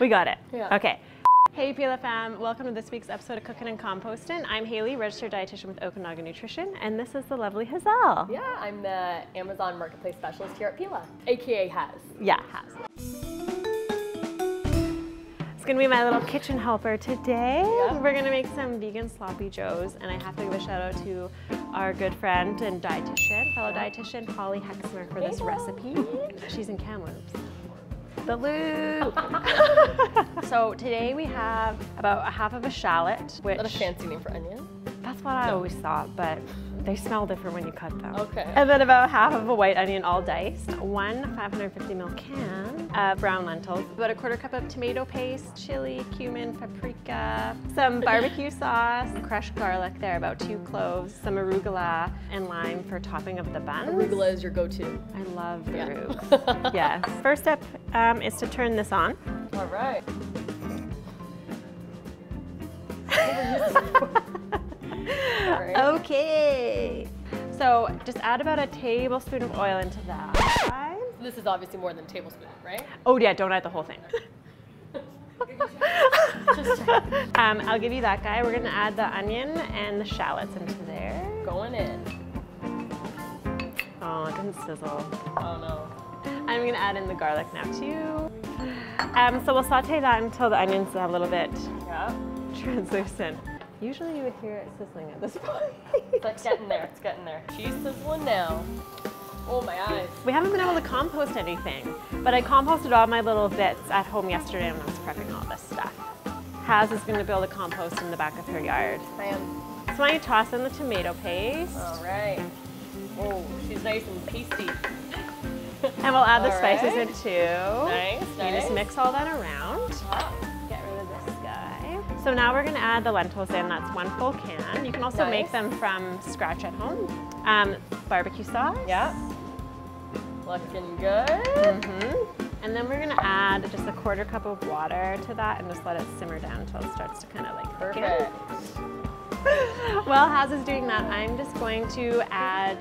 We got it. Yeah. Okay. Hey Pila fam, welcome to this week's episode of Cooking and Composting. I'm Haley, registered dietitian with Okanagan Nutrition, and this is the lovely Hazel. Yeah, I'm the Amazon Marketplace Specialist here at Pila, aka Haz. Yeah, Haz. It's gonna be my little kitchen helper today. Yeah. We're gonna make some vegan sloppy joes, and I have to give a shout out to our good friend and dietitian, fellow dietitian Holly Hecksner for this recipe. She's in Kamloops. The loop. So today we have about a half of a shallot, which... That's a fancy name for onion. That's what I always thought, but they smell different when you cut them. Okay. And then about half of a white onion, all diced. One 550ml can of brown lentils. About a quarter cup of tomato paste, chili, cumin, paprika, some barbecue sauce, crushed garlic there, about 2 cloves, some arugula and lime for topping of the buns. Arugula is your go-to. I love the arugula. Yeah. Yes. First step is to turn this on. All right. Okay. So just add about a tablespoon of oil into that. This is obviously more than a tablespoon, right? Oh yeah, don't add the whole thing. Just check. I'll give you that guy. We're gonna add the onion and the shallots into there. Going in. Oh, it didn't sizzle. Oh no. I'm gonna add in the garlic now too. So we'll saute that until the onions are a little bit translucent. Usually you would hear it sizzling at this point. It's getting there, it's getting there. She's sizzling now. Oh my eyes. We haven't been able to compost anything, but I composted all my little bits at home yesterday when I was prepping all this stuff. Haz is gonna build a compost in the back of her yard. I am. So why don't you toss in the tomato paste. All right. Oh, she's nice and pasty. And we'll add the spices in too. Nice, nice. You just mix all that around. So now we're gonna add the lentils in, that's 1 full can. You can also make them from scratch at home. Barbecue sauce. Yep. Looking good. And then we're gonna add just a 1/4 cup of water to that and just let it simmer down until it starts to kind of like perfect. While Haz is doing that, I'm just going to add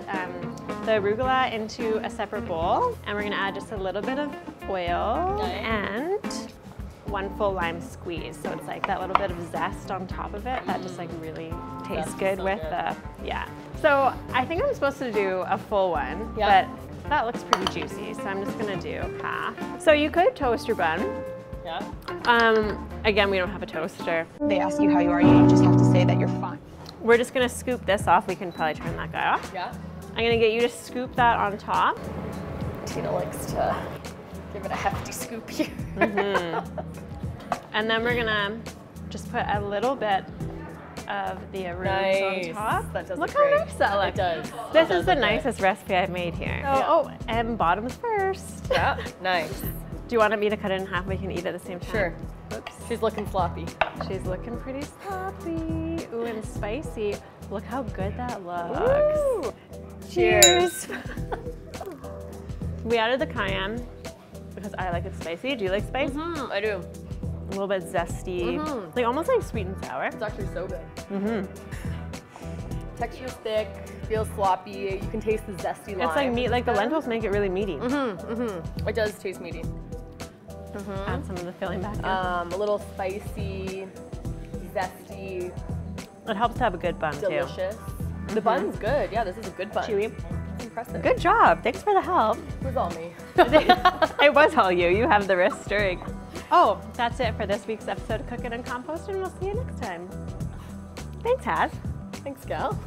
the arugula into a separate bowl, and we're gonna add just a little bit of oil and 1 full lime squeeze, so it's like that little bit of zest on top of it that just like really tastes good with the So I think I'm supposed to do a full one, but that looks pretty juicy, so I'm just gonna do half. So you could toast your bun. Yeah. Again, we don't have a toaster. They ask you how you are, you just have to say that you're fine. We're just gonna scoop this off. We can probably turn that guy off. Yeah. I'm gonna get you to scoop that on top. Tina likes to give it a hefty scoop here. And then we're gonna just put a little bit of the arugula on top. That look how nice that looks. It does. This is the nicest recipe I've made here. So, oh, and bottoms first. Yeah, nice. Do you want me to cut it in half? We can eat at the same time. Sure. Oops. She's looking sloppy. She's looking pretty sloppy. Ooh, and spicy. Look how good that looks. Ooh. Cheers. We added the cayenne, because I like it spicy. Do you like spice? I do. A little bit zesty, like almost like sweet and sour. It's actually so good. Texture's thick, feels sloppy. You can taste the zesty lime. It's like meat. Like the lentils make it really meaty. It does taste meaty. Add some of the filling back in. A little spicy, zesty. It helps to have a good bun too. Delicious. The bun's good. Yeah, this is a good bun. Chewy. Impressive. Good job. Thanks for the help. It was all me. It was all you. You have the wrist stirring. Oh, that's it for this week's episode of Cooking and Composting. We'll see you next time. Thanks, Haz. Thanks, Gal.